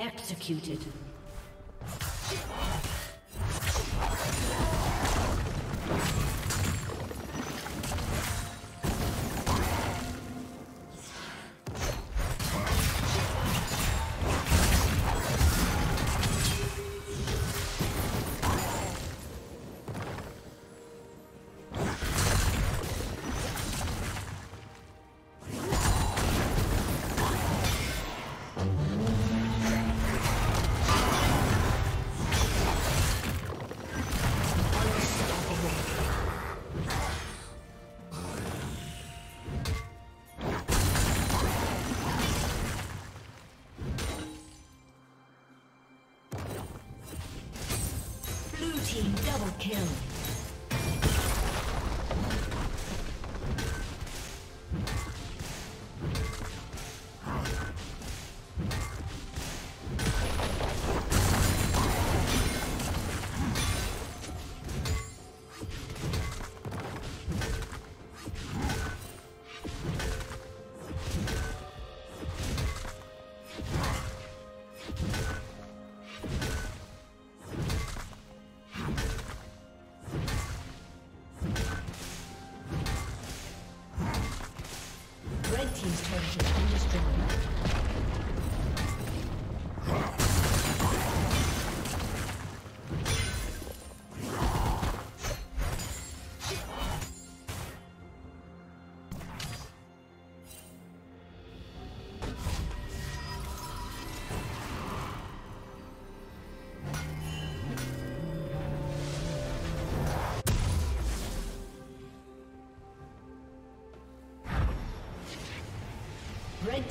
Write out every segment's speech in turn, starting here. Executed. Double kill. Red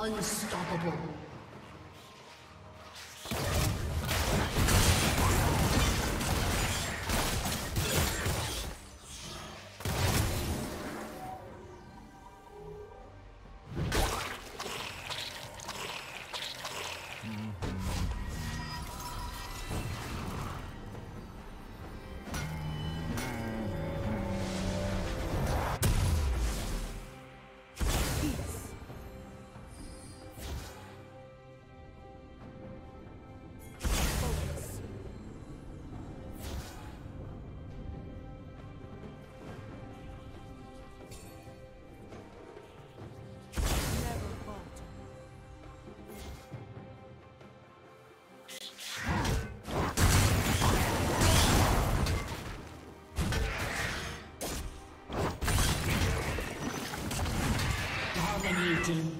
Unstoppable. Dominating.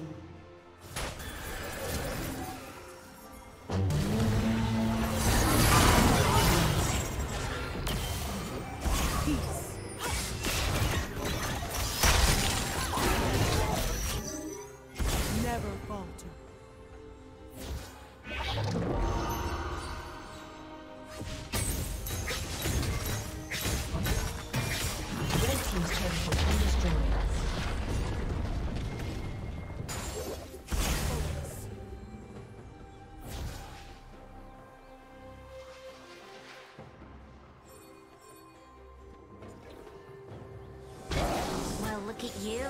Look at you.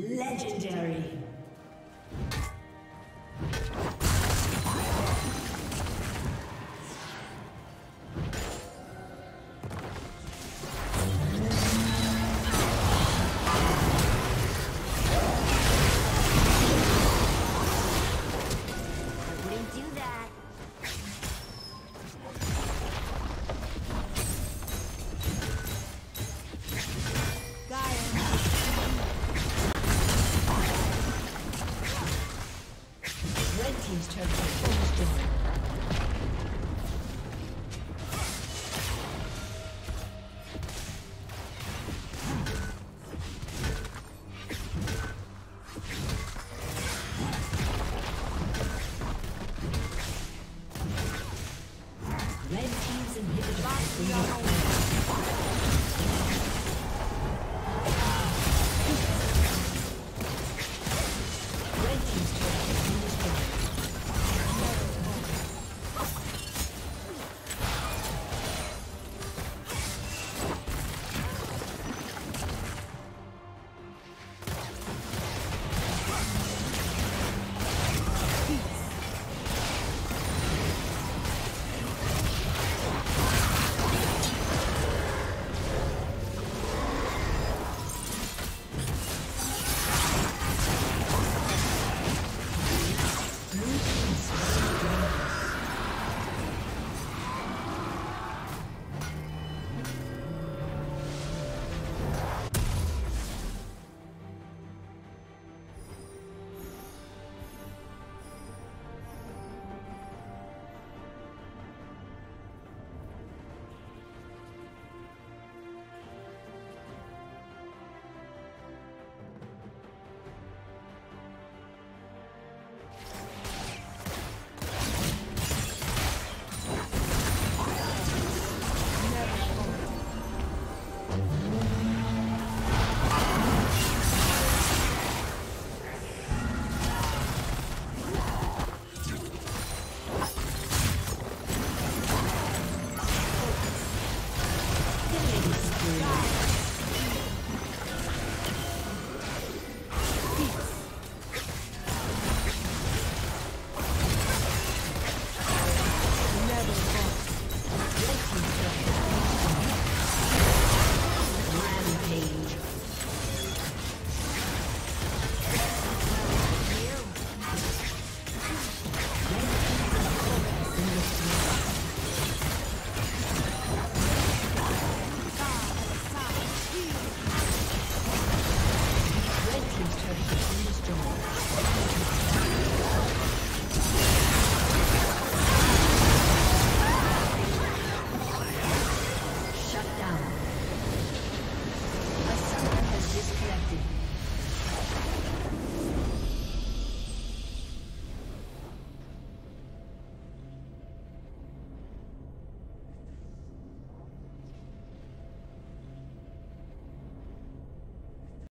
Legendary. Red team's inhibitor.